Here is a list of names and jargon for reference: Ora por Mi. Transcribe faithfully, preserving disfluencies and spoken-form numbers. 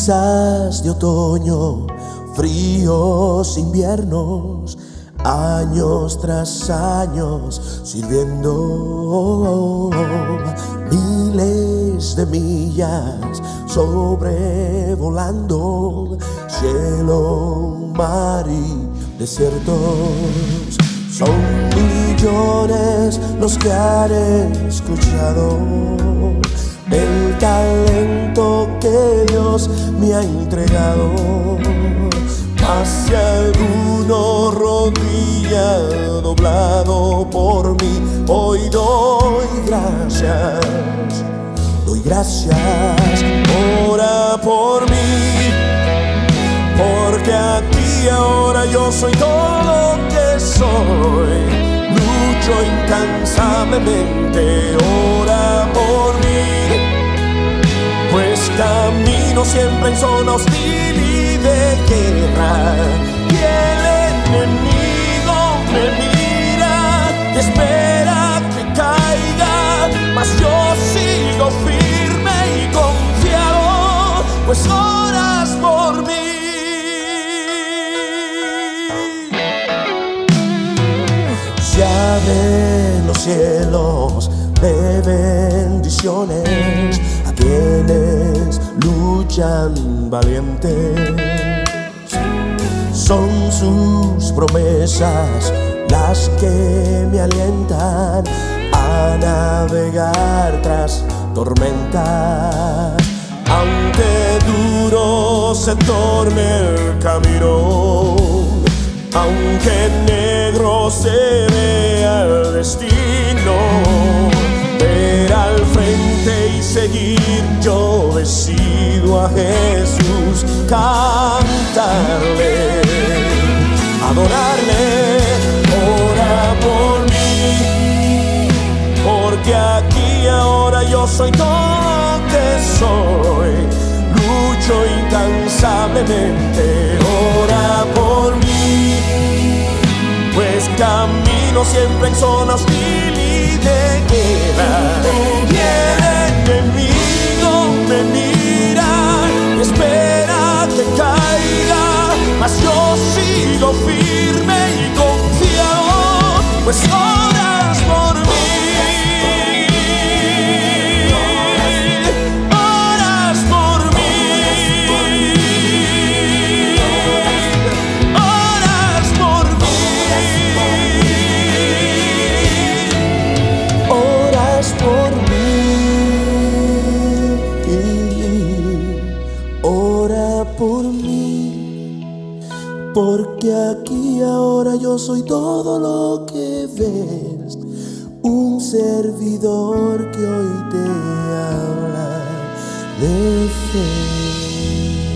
Brisas de otoño, fríos inviernos, años tras años sirviendo miles de millas, sobrevolando cielo, mar y desiertos. Son millones los que han escuchado el talento que Dios me ha entregado, mas si alguno rodilla doblado por mí, hoy doy gracias, doy gracias. Ora por mí, porque a ti ahora yo soy todo lo que soy, lucho incansablemente. Ora por mí, pues camino siempre en zona hostil y de guerra, y el enemigo me mira y espera que caiga, mas yo sigo firme y confiado, pues oras por mí. Se abren los cielos de bendiciones a quienes luchan valientes. Son sus promesas las que me alientan a navegar tras tormentas. Aunque duro se torne el camino, aunque negro se vea el destino, ver al frente y seguir, yo decido a Jesús cantarle, adorarle. Ora por mí, porque aquí ahora yo soy todo lo que soy, lucho incansablemente. Ora por mí, pues camino siempre en zona hostil y de guerra, y el enemigo me mira y espera que caiga, mas yo sigo firme y confiado, pues oras por mí, oras por mí, oras por mí, oras por mí, ora por mí, porque aquí ahora yo soy todo lo que ves, un servidor que hoy te habla de fe.